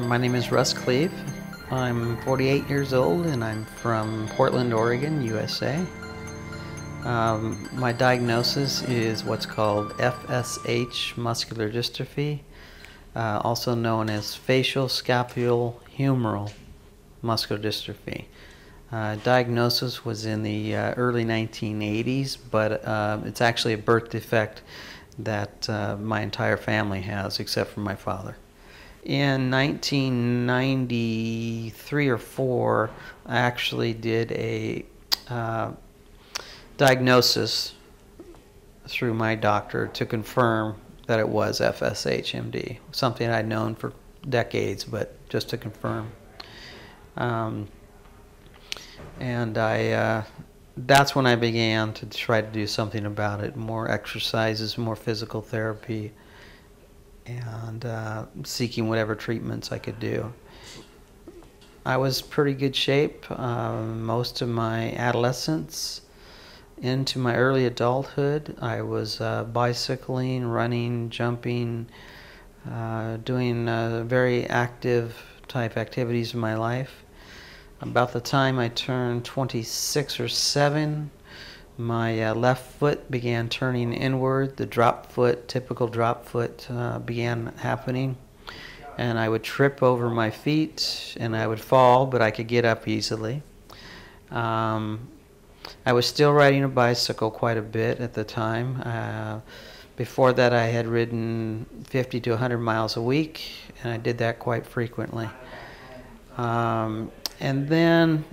My name is Russ Kleve. I'm 48 years old and I'm from Portland, Oregon, USA. My diagnosis is what's called FSH muscular dystrophy, also known as facial scapulohumeral muscular dystrophy. Diagnosis was in the early 1980s, but it's actually a birth defect that my entire family has, except for my father. In 1993 or 4, I actually did a diagnosis through my doctor to confirm that it was FSHMD, something I'd known for decades, but just to confirm. That's when I began to try to do something about it, more exercises, more physical therapy, and seeking whatever treatments I could do. I was in pretty good shape most of my adolescence. Into my early adulthood, I was bicycling, running, jumping, doing very active type activities in my life. About the time I turned 26 or 7, my left foot began turning inward. The drop foot, typical drop foot, began happening. And I would trip over my feet and I would fall, but I could get up easily. I was still riding a bicycle quite a bit at the time. Before that, I had ridden 50 to 100 miles a week, and I did that quite frequently. And then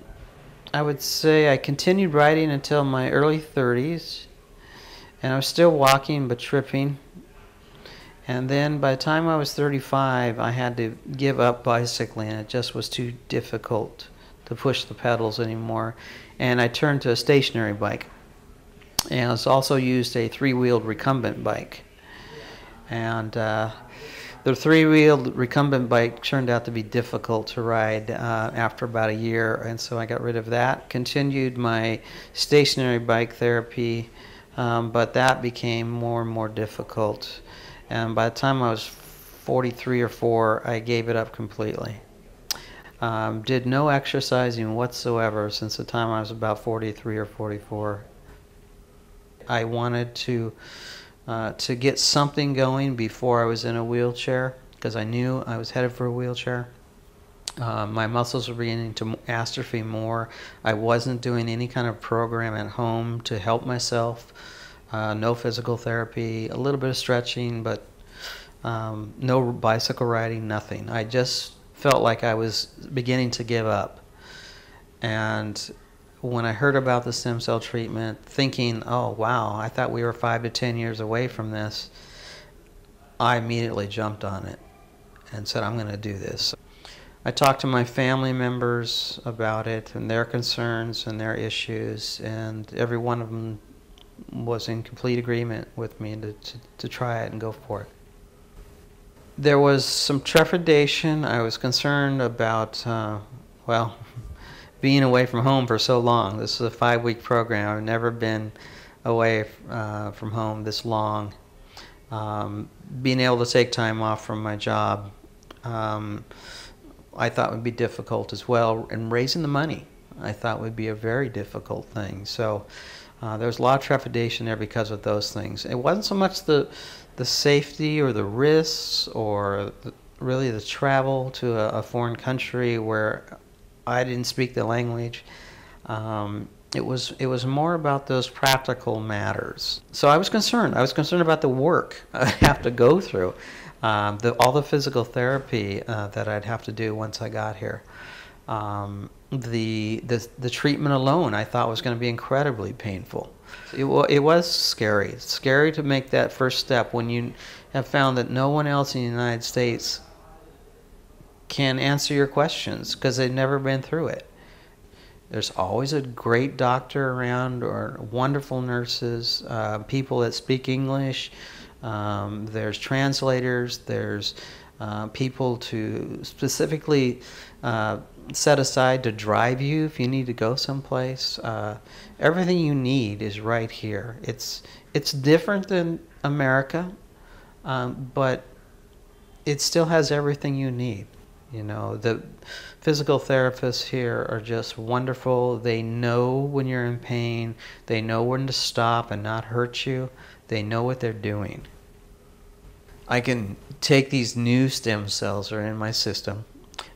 I would say I continued riding until my early 30s, and I was still walking but tripping. And then by the time I was 35, I had to give up bicycling. It just was too difficult to push the pedals anymore, and I turned to a stationary bike. And I also used a three-wheeled recumbent bike, and the three-wheeled recumbent bike turned out to be difficult to ride after about a year, and so I got rid of that. Continued my stationary bike therapy, but that became more and more difficult. And by the time I was 43 or 4, I gave it up completely. Did no exercising whatsoever since the time I was about 43 or 44. I wanted to get something going before I was in a wheelchair, because I knew I was headed for a wheelchair. My muscles were beginning to atrophy more. I wasn't doing any kind of program at home to help myself. No physical therapy, a little bit of stretching, but no bicycle riding, nothing. I just felt like I was beginning to give up. And when I heard about the stem cell treatment, thinking, oh wow, I thought we were 5 to 10 years away from this, I immediately jumped on it and said, I'm going to do this. I talked to my family members about it and their concerns and their issues, and every one of them was in complete agreement with me to try it and go for it. There was some trepidation. I was concerned about, well, being away from home for so long. This is a 5-week program. I've never been away from home this long. Being able to take time off from my job, I thought would be difficult as well. And raising the money, I thought would be a very difficult thing. So there was a lot of trepidation there because of those things. It wasn't so much the safety or the risks or really the travel to a foreign country where I didn't speak the language. It was more about those practical matters. So I was concerned. I was concerned about the work I'd have to go through, all the physical therapy that I'd have to do once I got here. The treatment alone I thought was going to be incredibly painful. It was scary. It's scary to make that first step when you have found that no one else in the United States can answer your questions because they've never been through it. There's always a great doctor around, or wonderful nurses, people that speak English, there's translators, there's people to specifically set aside to drive you if you need to go someplace. Everything you need is right here. It's different than America, but it still has everything you need. You know, the physical therapists here are just wonderful. They know when you're in pain. They know when to stop and not hurt you. They know what they're doing. I can take these new stem cells that are in my system,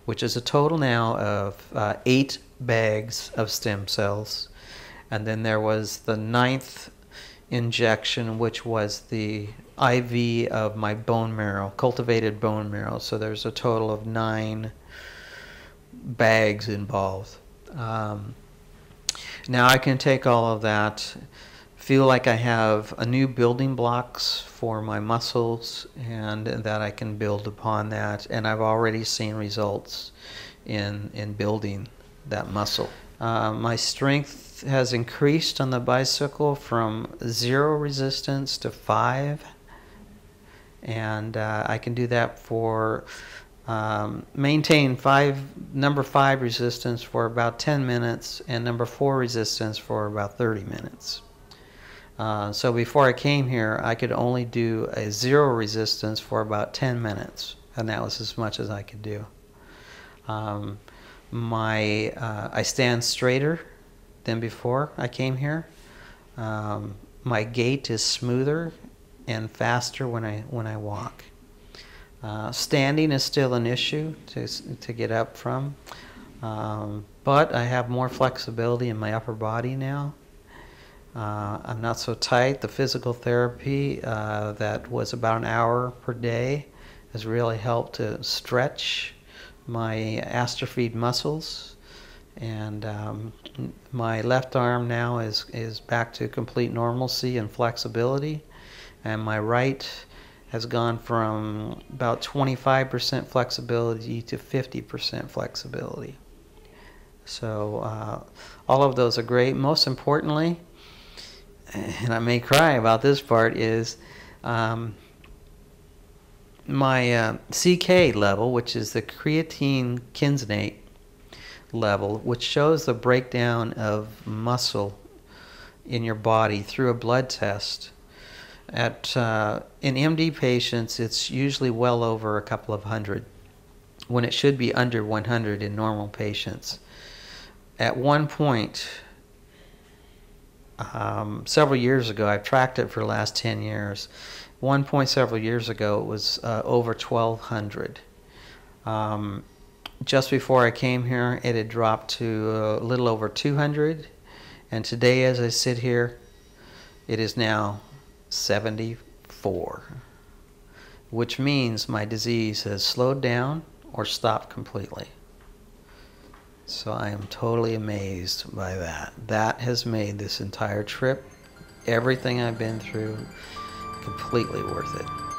which is a total now of 8 bags of stem cells. And then there was the 9th injection, which was the IV of my bone marrow, cultivated bone marrow. So there's a total of 9 bags involved. Now I can take all of that, feel like I have a new building blocks for my muscles, and that I can build upon that. And I've already seen results in building that muscle. My strength has increased on the bicycle from 0 resistance to 5. And I can do that for, maintain number 5 resistance for about 10 minutes and number 4 resistance for about 30 minutes. So before I came here, I could only do a 0 resistance for about 10 minutes, and that was as much as I could do. I stand straighter than before I came here. My gait is smoother and faster when I walk. Standing is still an issue to get up from, but I have more flexibility in my upper body now. I'm not so tight. The physical therapy that was about an hour per day has really helped to stretch my atrophied muscles, and my left arm now is back to complete normalcy and flexibility, and my right has gone from about 25% flexibility to 50% flexibility. So all of those are great. Most importantly, and I may cry about this part, is my CK level, which is the creatine kinase level, which shows the breakdown of muscle in your body through a blood test. In MD patients, it's usually well over a couple of hundred, when it should be under 100 in normal patients. At one point, several years ago, I've tracked it for the last 10 years. One point several years ago, it was over 1,200. Just before I came here, it had dropped to a little over 200. And today, as I sit here, it is now 74, which means my disease has slowed down or stopped completely. So I am totally amazed by that. That has made this entire trip, everything I've been through, completely worth it.